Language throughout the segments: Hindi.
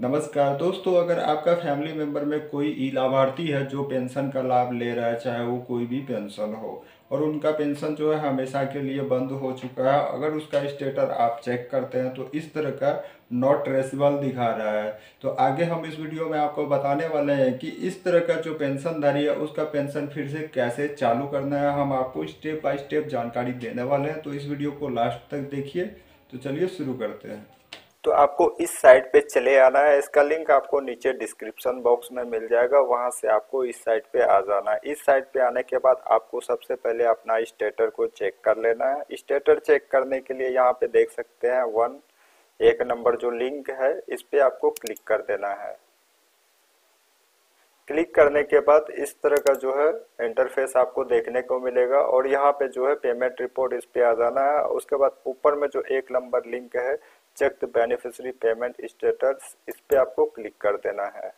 नमस्कार दोस्तों, अगर आपका फैमिली मेंबर में कोई ई लाभार्थी है जो पेंशन का लाभ ले रहा है, चाहे वो कोई भी पेंशन हो, और उनका पेंशन जो है हमेशा के लिए बंद हो चुका है, अगर उसका स्टेटस आप चेक करते हैं तो इस तरह का नॉट ट्रेसेबल दिखा रहा है। तो आगे हम इस वीडियो में आपको बताने वाले हैं कि इस तरह का जो पेंशनधारी है उसका पेंशन फिर से कैसे चालू करना है, हम आपको स्टेप बाय स्टेप जानकारी देने वाले हैं। तो इस वीडियो को लास्ट तक देखिए। तो चलिए शुरू करते हैं। तो आपको इस साइट पे चले आना है, इसका लिंक आपको नीचे डिस्क्रिप्शन बॉक्स में मिल जाएगा, वहां से आपको इस साइट पे आ जाना है। इस साइट पे आने के बाद आपको सबसे पहले अपना स्टेटस को चेक कर लेना है। स्टेटस चेक करने के लिए यहाँ पे देख सकते हैं 1 नंबर जो लिंक है इस पे आपको क्लिक कर देना है। क्लिक करने के बाद इस तरह का जो है इंटरफेस आपको देखने को मिलेगा और यहाँ पे जो है पेमेंट रिपोर्ट इस पे आ जाना है। उसके बाद ऊपर में जो 1 नंबर लिंक है check the beneficiary payment status, इस पे आपको क्लिक कर देना है।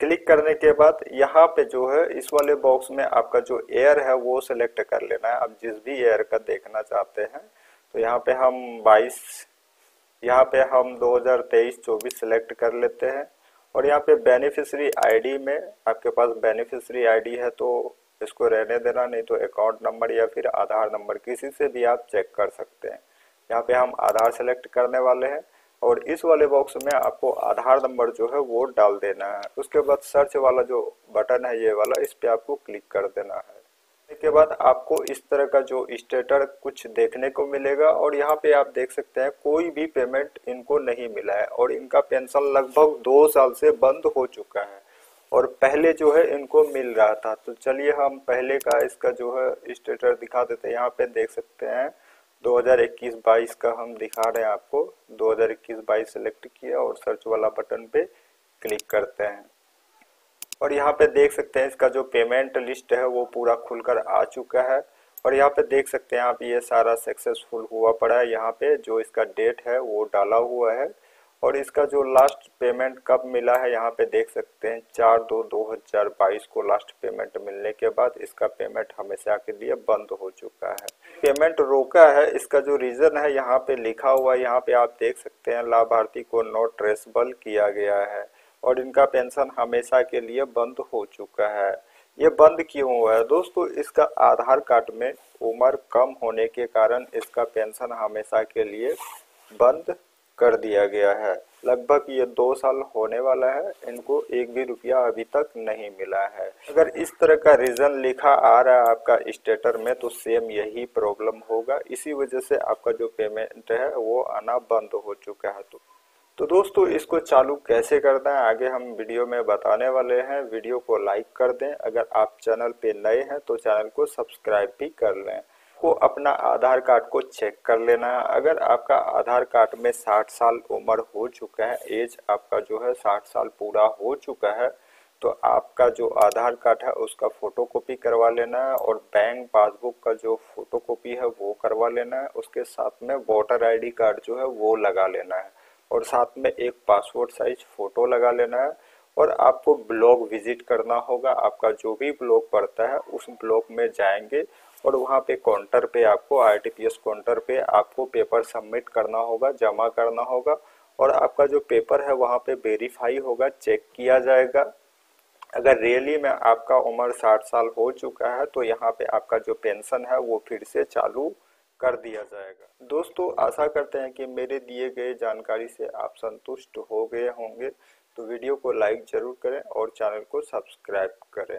क्लिक करने के बाद यहाँ पे जो है इस वाले बॉक्स में आपका जो एयर है वो सिलेक्ट कर लेना है। आप जिस भी एयर का देखना चाहते हैं, तो यहाँ पे हम 2023-24 सिलेक्ट कर लेते हैं। और यहाँ पे बेनिफिशियरी आईडी में आपके पास बेनिफिशियरी आईडी है तो इसको रहने देना, नहीं तो अकाउंट नंबर या फिर आधार नंबर किसी से भी आप चेक कर सकते हैं। यहाँ पे हम आधार सेलेक्ट करने वाले हैं और इस वाले बॉक्स में आपको आधार नंबर जो है वो डाल देना है। उसके बाद सर्च वाला जो बटन है ये वाला, इस पे आपको क्लिक कर देना है। इसके बाद आपको इस तरह का जो स्टेटस कुछ देखने को मिलेगा और यहाँ पे आप देख सकते हैं कोई भी पेमेंट इनको नहीं मिला है और इनका पेंशन लगभग 2 साल से बंद हो चुका है और पहले जो है इनको मिल रहा था। तो चलिए हम पहले का इसका जो है स्टेटस दिखा देते हैं। यहाँ पे देख सकते हैं 2021-22 का हम दिखा रहे हैं आपको। 2021-22 सेलेक्ट किया और सर्च वाला बटन पे क्लिक करते हैं और यहाँ पे देख सकते हैं इसका जो पेमेंट लिस्ट है वो पूरा खुलकर आ चुका है। और यहाँ पे देख सकते हैं आप ये सारा सक्सेसफुल हुआ पड़ा है। यहाँ पे जो इसका डेट है वो डाला हुआ है और इसका जो लास्ट पेमेंट कब मिला है यहाँ पे देख सकते हैं 4/2/2022 को लास्ट पेमेंट मिलने के बाद इसका पेमेंट हमेशा के लिए बंद हो चुका है। पेमेंट रोका है, इसका जो रीज़न है यहाँ पे लिखा हुआ है। यहाँ पे आप देख सकते हैं लाभार्थी को नॉट ट्रेसेबल किया गया है और इनका पेंशन हमेशा के लिए बंद हो चुका है। ये बंद क्यों हुआ है दोस्तों? इसका आधार कार्ड में उम्र कम होने के कारण इसका पेंशन हमेशा के लिए बंद कर दिया गया है। लगभग ये 2 साल होने वाला है, इनको एक भी रुपया अभी तक नहीं मिला है। अगर इस तरह का रीज़न लिखा आ रहा है आपका स्टेटस में तो सेम यही प्रॉब्लम होगा, इसी वजह से आपका जो पेमेंट है वो आना बंद हो चुका है। तो दोस्तों इसको चालू कैसे करना है आगे हम वीडियो में बताने वाले हैं। वीडियो को लाइक कर दें, अगर आप चैनल पे नए हैं तो चैनल को सब्सक्राइब भी कर लें। को अपना आधार कार्ड को चेक कर लेना है। अगर आपका आधार कार्ड में 60 साल उम्र हो चुका है, एज आपका जो है 60 साल पूरा हो चुका है, तो आपका जो आधार कार्ड है उसका फोटोकॉपी करवा लेना है और बैंक पासबुक का जो फोटोकॉपी है वो करवा लेना है। उसके साथ में वोटर आईडी कार्ड जो है वो लगा लेना है और साथ में एक पासपोर्ट साइज फोटो लगा लेना है। और आपको ब्लॉक विजिट करना होगा, आपका जो भी ब्लॉक पड़ता है उस ब्लॉक में जाएंगे और वहाँ पे काउंटर पे आपको आरटीपीएस काउंटर पे आपको पेपर सबमिट करना होगा, जमा करना होगा और आपका जो पेपर है वहाँ पे वेरीफाई होगा, चेक किया जाएगा। अगर रियली में आपका उम्र 60 साल हो चुका है तो यहाँ पे आपका जो पेंशन है वो फिर से चालू कर दिया जाएगा। दोस्तों आशा करते हैं कि मेरे दिए गए जानकारी से आप संतुष्ट हो गए होंगे। तो वीडियो को लाइक जरूर करें और चैनल को सब्सक्राइब करें।